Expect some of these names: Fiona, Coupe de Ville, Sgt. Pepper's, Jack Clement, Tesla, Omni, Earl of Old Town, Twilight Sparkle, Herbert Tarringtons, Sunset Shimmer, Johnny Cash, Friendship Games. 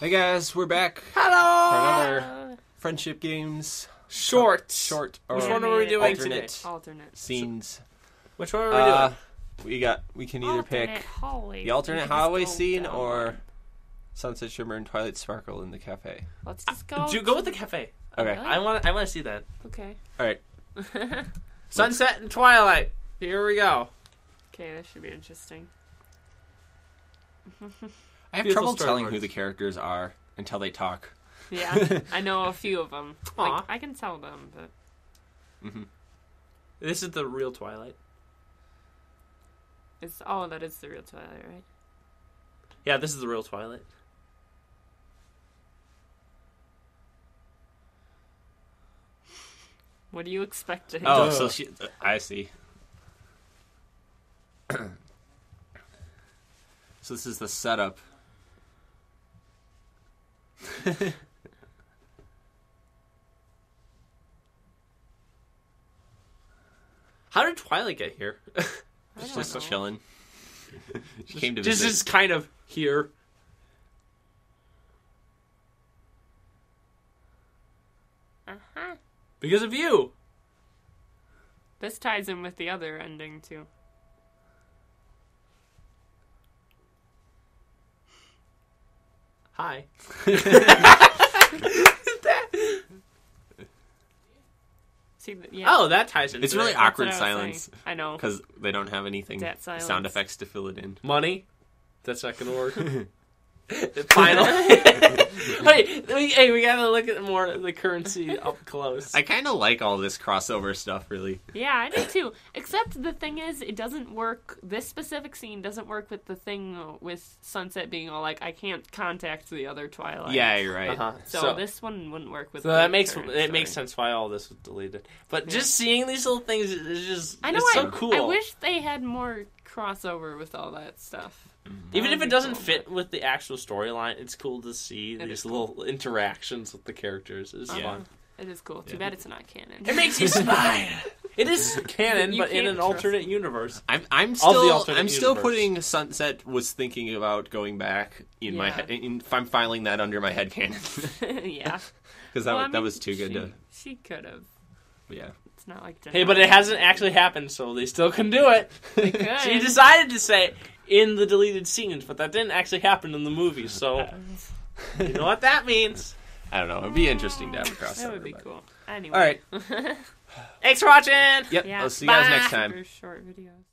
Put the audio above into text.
Hey guys, we're back. Hello! For another Friendship Games. Short. Which one are we doing today? Alternate. Scenes. Which one are we doing? We can either pick the alternate hallway scene or Sunset Shimmer and Twilight Sparkle in the cafe. Let's just go. Do you go with the cafe? Okay. I want to see that. Okay. All right. Sunset and Twilight. Here we go. Okay, that should be interesting. I have trouble telling who the characters are until they talk. Yeah, I know a few of them. Like, I can tell them, but... Mm-hmm. This is the real Twilight. Oh, that is the real Twilight, right? Yeah, this is the real Twilight. What do you expect to hear? Oh, so she... I see. So this is the setup. How did Twilight get here? Just chilling. She came to visit. This is kind of here. Uh-huh. Because of you. This ties in with the other ending, too. Hi. Oh, that ties in. It's really awkward silence. I know. Because they don't have anything sound effects to fill it in. Money? That's not going to work. Final. Hey, we got to look at more of the currency up close. I kind of like all this crossover stuff, really. Yeah, I do too. Except the thing is, it doesn't work. This specific scene doesn't work with the thing with Sunset being all like, I can't contact the other Twilight. Yeah, you're right. Uh-huh. So this one wouldn't work with. So that makes sense why all this was deleted. But just seeing these little things is just so cool. I wish they had more crossover with all that stuff. Mm-hmm. Even if it doesn't fit with the actual storyline, it's cool to see these little interactions with the characters. It's fun. It is cool. Too bad it's not canon. It makes you smile. It is canon, but in an alternate universe. I'm still putting Sunset was thinking about going back in my head. If I'm filing that under my head canon. Yeah. Because that was too good to... She could have. Yeah. It's not like... Hey, but it hasn't actually happened, so they still can do it. They could. She decided to say... in the deleted scenes, but that didn't actually happen in the movie, so you know what that means. I don't know. It would be interesting to have a crossover. That would be cool. Anyway. All right. Thanks for watching. Yep. I'll see you guys next time. Super short videos.